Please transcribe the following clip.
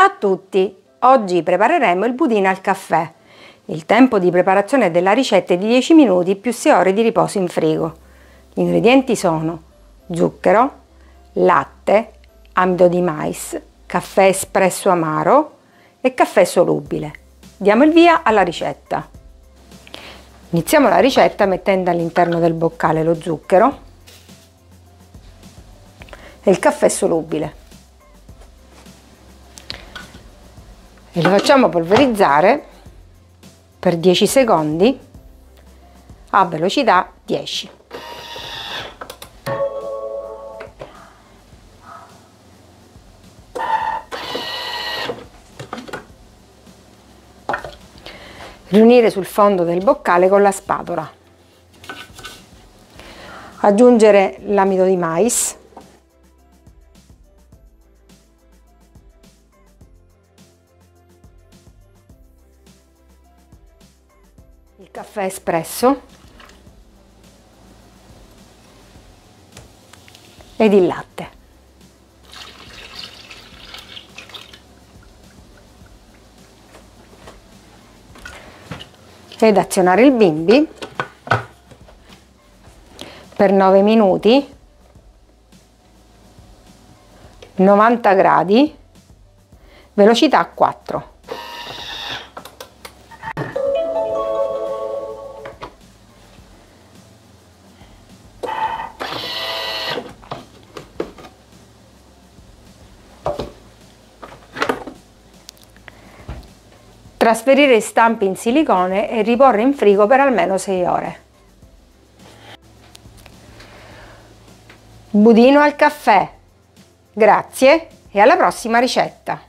Ciao a tutti! Oggi prepareremo il budino al caffè. Il tempo di preparazione della ricetta è di 10 minuti più 6 ore di riposo in frigo. Gli ingredienti sono zucchero, latte, amido di mais, caffè espresso amaro e caffè solubile. Diamo il via alla ricetta. Iniziamo la ricetta mettendo all'interno del boccale lo zucchero e il caffè solubile e lo facciamo polverizzare per 10 secondi a velocità 10. Riunire sul fondo del boccale con la spatola. Aggiungere l'amido di mais. Il caffè espresso. Ed il latte. Ed azionare il bimby per 9 minuti, 90 gradi, velocità 4. Trasferire i stampi in silicone e riporre in frigo per almeno 6 ore. Budino al caffè. Grazie e alla prossima ricetta!